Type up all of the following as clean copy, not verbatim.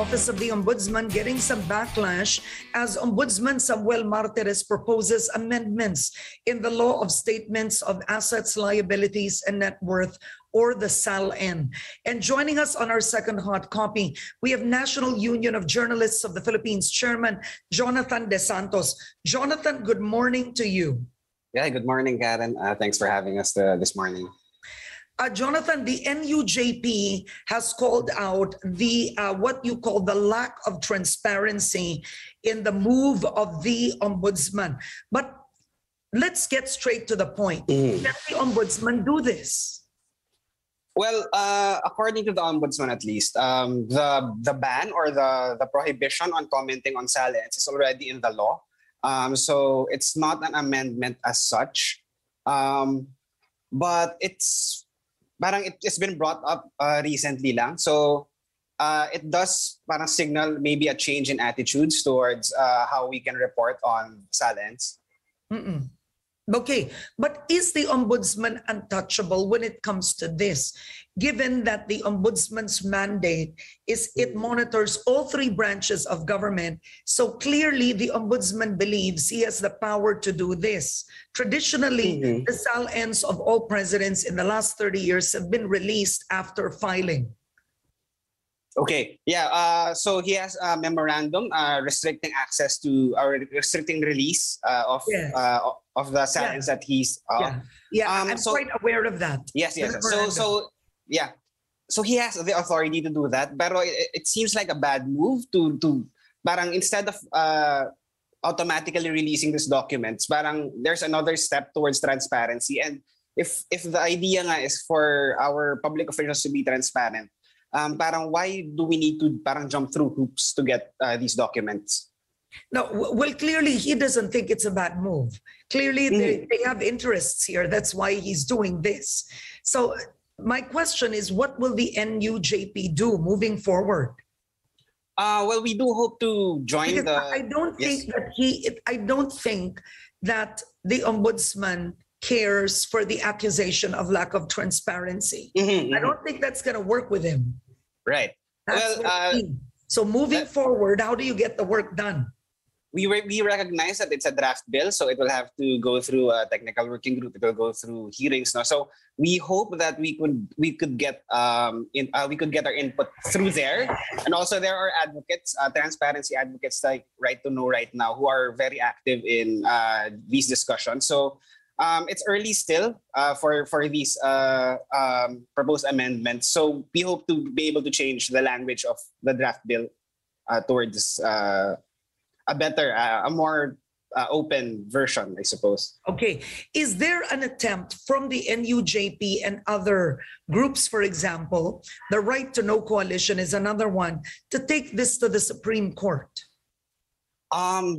Office of the Ombudsman getting some backlash as Ombudsman Samuel Martires proposes amendments in the Law of Statements of Assets, Liabilities, and Net Worth, or the SALN. And joining us on our second hot copy, we have National Union of Journalists of the Philippines Chairman Jonathan de Santos. Jonathan, good morning to you. Yeah, good morning, Karen. Thanks for having us this morning. Jonathan, the NUJP has called out the what you call the lack of transparency in the move of the Ombudsman. But let's get straight to the point. Can the Ombudsman do this? Well, according to the Ombudsman, at least, the ban or the prohibition on commenting on SALNs is already in the law. So it's not an amendment as such. But it's been brought up recently lang. So it does signal maybe a change in attitudes towards how we can report on SALNs. Okay, but is the Ombudsman untouchable when it comes to this, given that the Ombudsman's mandate is it monitors all three branches of government? So clearly the Ombudsman believes he has the power to do this. Traditionally, the SALNs of all presidents in the last 30 years have been released after filing. Okay, yeah, so he has a memorandum restricting access to, or restricting release of the SALNs that he's... I'm quite aware of that. Yes. So he has the authority to do that, but it seems like a bad move to instead of automatically releasing these documents, there's another step towards transparency. And if the idea is for our public officials to be transparent, why do we need to jump through hoops to get these documents? No, well, clearly he doesn't think it's a bad move. Clearly they have interests here. That's why he's doing this. So my question is, what will the NUJP do moving forward? Well, we do hope to join because I don't think that the Ombudsman cares for the accusation of lack of transparency. I don't think that's going to work with him. Right. So moving forward, how do you get the work done? We recognize that it's a draft bill, so it will have to go through a technical working group. It will go through hearings now. So we hope that we could get we could get our input through there. And also there are advocates, transparency advocates like Right to Know right now, who are very active in these discussions. So it's early still for these proposed amendments. So we hope to be able to change the language of the draft bill towards a more open version, I suppose. Okay. Is there an attempt from the NUJP and other groups, for example, the Right to Know Coalition is another one, to take this to the Supreme Court? I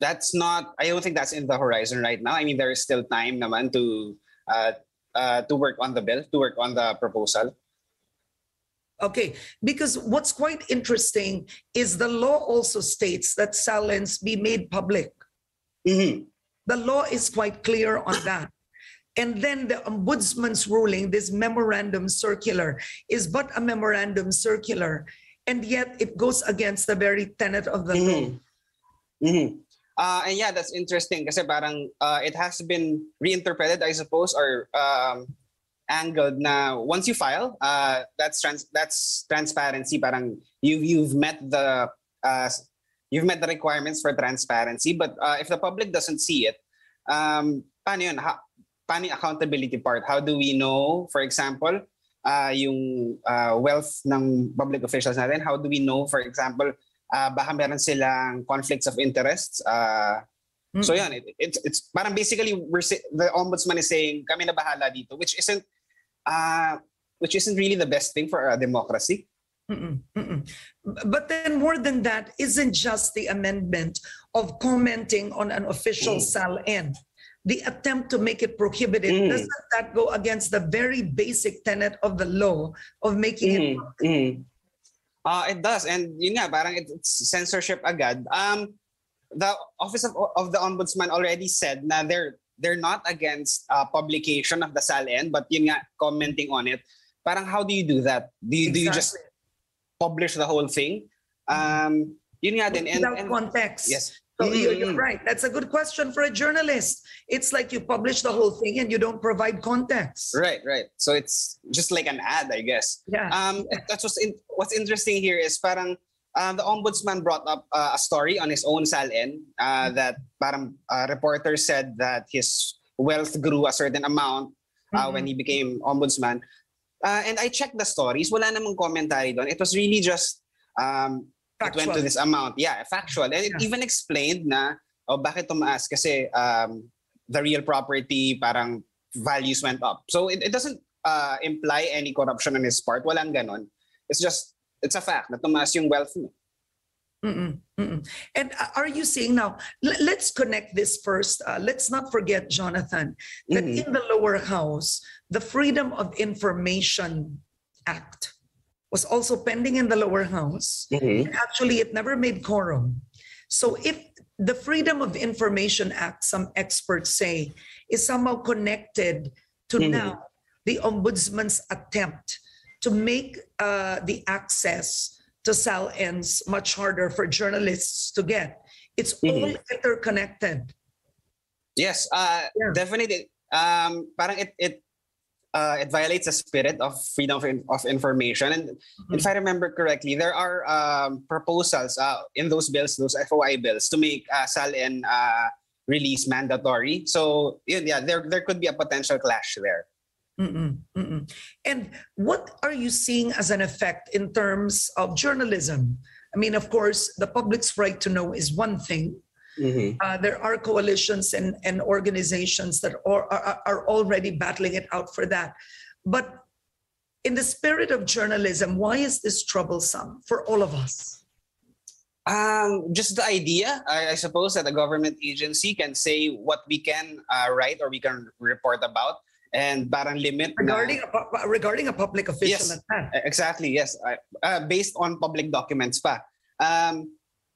don't think that's in the horizon right now. I mean, there is still time naman to work on the bill, to work on the proposal. Okay, because what's quite interesting is the law also states that SALNs be made public. The law is quite clear on that. And then the Ombudsman's ruling, this memorandum circular, is but a memorandum circular, and yet it goes against the very tenet of the law. And yeah, that's interesting kasi it has been reinterpreted, I suppose, or angled na once you file, that's transparency. You've met the requirements for transparency, but if the public doesn't see it, paano yung accountability part? How do we know, for example, yung wealth ng public officials natin? How do we know, for example, baka meron silang conflicts of interests. So yan, it's basically the Ombudsman is saying kami na bahala dito, which isn't really the best thing for a democracy. But then more than that, isn't just the amendment of commenting on an official SALN, the attempt to make it prohibited, doesn't that go against the very basic tenet of the law of making it public? It does, and yun nga, it's censorship agad. The Office of the Ombudsman already said na they're not against publication of the SALN, but yun nga, commenting on it. How do you do that? Do you, exactly. do you just publish the whole thing. Yun nga din. Without context. Yes. So you're right. That's a good question for a journalist. It's like you publish the whole thing and you don't provide context. Right, right. So it's just like an ad, I guess. Yeah. That's what's interesting here is parang the ombudsman brought up a story on his own SALN that parang a reporter said that his wealth grew a certain amount when he became ombudsman. And I checked the stories. Wala namang commentary doon. It was really just... Factual. It went to this amount. Yeah, factual. And it even explained na, oh, bakit tumaas? Kasi the real property, parang values went up. So it doesn't imply any corruption on his part. Walang ganon. It's just, it's a fact na tumaas yung wealth mo. And are you seeing now, let's connect this first. Let's not forget, Jonathan, that in the lower house, the Freedom of Information Act was also pending in the lower house. Actually, it never made quorum. So if the Freedom of Information Act, some experts say, is somehow connected to now the Ombudsman's attempt to make the access to SALNs much harder for journalists to get. It's all interconnected. Yes, definitely. Parang it violates the spirit of freedom of information. And if I remember correctly, there are proposals in those bills, those FOI bills, to make SALN release mandatory. So yeah, there could be a potential clash there. And what are you seeing as an effect in terms of journalism? I mean, of course, the public's right to know is one thing. There are coalitions and organizations that are already battling it out for that. But in the spirit of journalism, why is this troublesome for all of us? Just the idea, I suppose, that a government agency can say what we can write or we can report about and parang limit. Regarding a public official. Yes, exactly, yes. Based on public documents pa.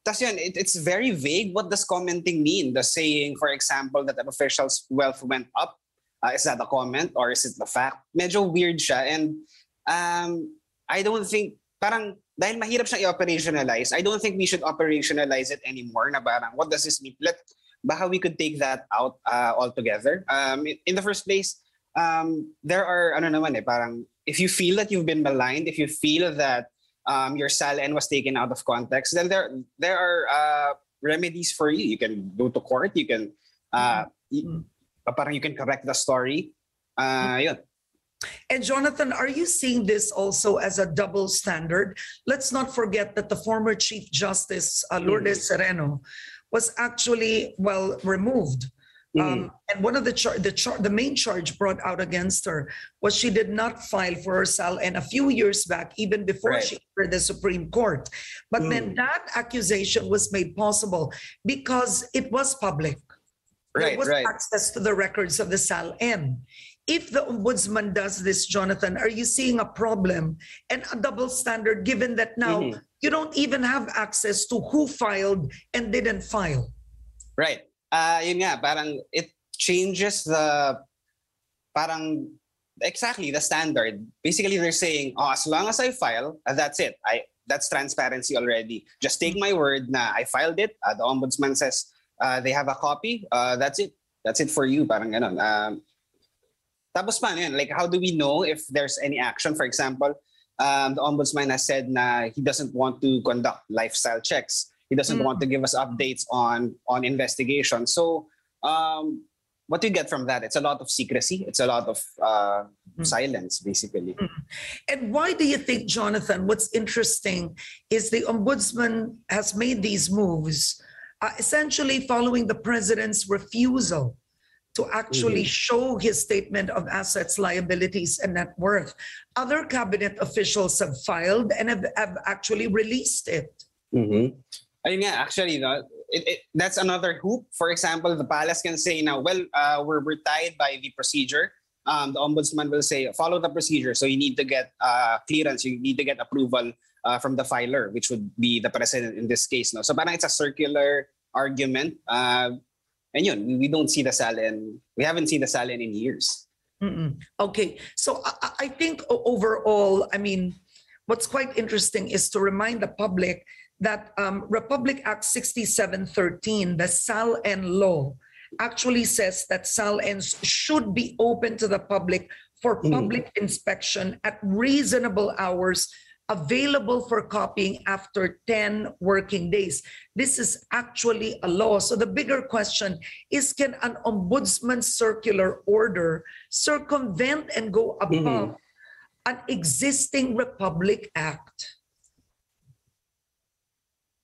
Tas yun, it's very vague. What does commenting mean? The saying, for example, that an official's wealth went up, is that a comment or is it the fact? Medyo weird siya. And I don't think, parang, dahil mahirap siyang i-operationalize, I don't think we should operationalize it anymore. Na parang, what does this mean? Baka we could take that out altogether. In the first place, there are, ano naman eh, parang, if you feel that you've been maligned, if you feel that your SALN was taken out of context, then there are remedies for you. You can go to court. You can, you can correct the story. Yun. And Jonathan, are you seeing this also as a double standard? Let's not forget that the former Chief Justice Lourdes Sereno was actually removed. And one of the main charge brought out against her was she did not file for her SALN a few years back, even before she entered the Supreme Court. But then that accusation was made possible because it was public. There was access to the records of the SALN. If the Ombudsman does this, Jonathan, are you seeing a problem and a double standard, given that now you don't even have access to who filed and didn't file? Right. Yun nga, parang it changes the, parang exactly the standard. Basically, they're saying, oh, as long as I file, that's it. That's transparency already. Just take my word na I filed it. The Ombudsman says they have a copy. That's it. That's it for you. Parang ganon. Tapos pa yun, like how do we know if there's any action? For example, the Ombudsman has said na he doesn't want to conduct lifestyle checks. He doesn't want to give us updates on investigation. So what do you get from that? It's a lot of secrecy. It's a lot of silence, basically. And why do you think, Jonathan, what's interesting is the Ombudsman has made these moves essentially following the president's refusal to actually show his statement of assets, liabilities, and net worth. Other cabinet officials have filed and have actually released it. Ayun nga, actually, no, that's another hoop. For example, the palace can say now, we're tied by the procedure. The Ombudsman will say, follow the procedure. So you need to get clearance. You need to get approval from the filer, which would be the president in this case. No? So parang it's a circular argument. And yun, we don't see the SALN. We haven't seen the SALN in years. Okay. So I think overall, I mean, what's quite interesting is to remind the public that Republic Act 6713, the SALN law, actually says that SALNs should be open to the public for public inspection at reasonable hours, available for copying after 10 working days. This is actually a law. So the bigger question is, can an ombudsman circular order circumvent and go above an existing Republic Act?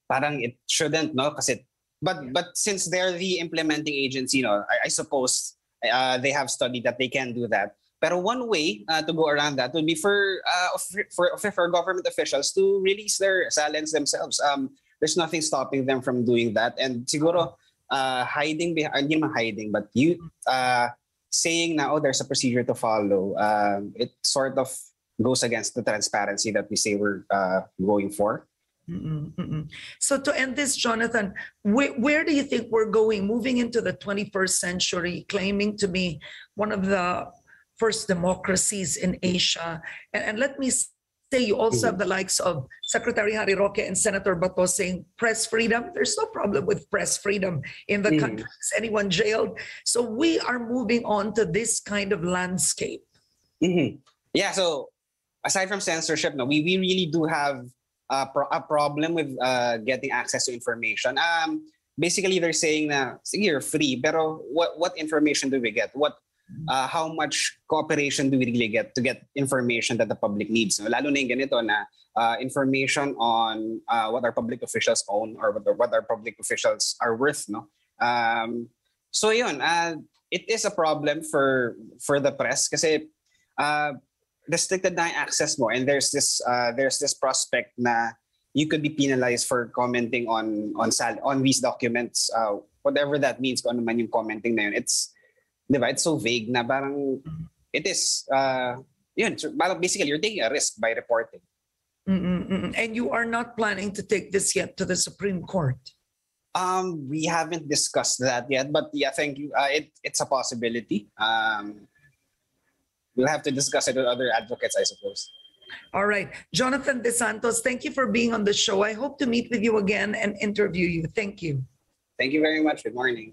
Parang it shouldn't, no? Kasi, but since they're the implementing agency, you know, I suppose they have studied that they can do that. Pero one way to go around that would be for government officials to release their SALNs themselves. There's nothing stopping them from doing that. And siguro hiding behind, hindi naman hiding, but you saying na, oh, there's a procedure to follow, it sort of goes against the transparency that we say we're going for. So to end this, Jonathan, where do you think we're going, moving into the 21st century, claiming to be one of the first democracies in Asia? And let me say, you also have the likes of Secretary Harry Roque and Senator Bato saying press freedom. There's no problem with press freedom in the country. Is anyone jailed? So we are moving on to this kind of landscape. Yeah, so aside from censorship, no, we really do have a problem with getting access to information. Basically, they're saying that you're free, pero what information do we get? How much cooperation do we really get to get information that the public needs? No? Lalo na yung ganito na information on what our public officials own or what our public officials are worth. No? So yun, it is a problem for the press kasi restricted na yung access mo, and there's this prospect na you could be penalized for commenting on these documents, whatever that means, kung ano man yung commenting na yun. It's it's so vague na parang it is, yun, so basically you're taking a risk by reporting. And you are not planning to take this yet to the Supreme Court? We haven't discussed that yet, but yeah, thank you. It's a possibility. We'll have to discuss it with other advocates, I suppose. All right. Jonathan de Santos, thank you for being on the show. I hope to meet with you again and interview you. Thank you. Thank you very much. Good morning.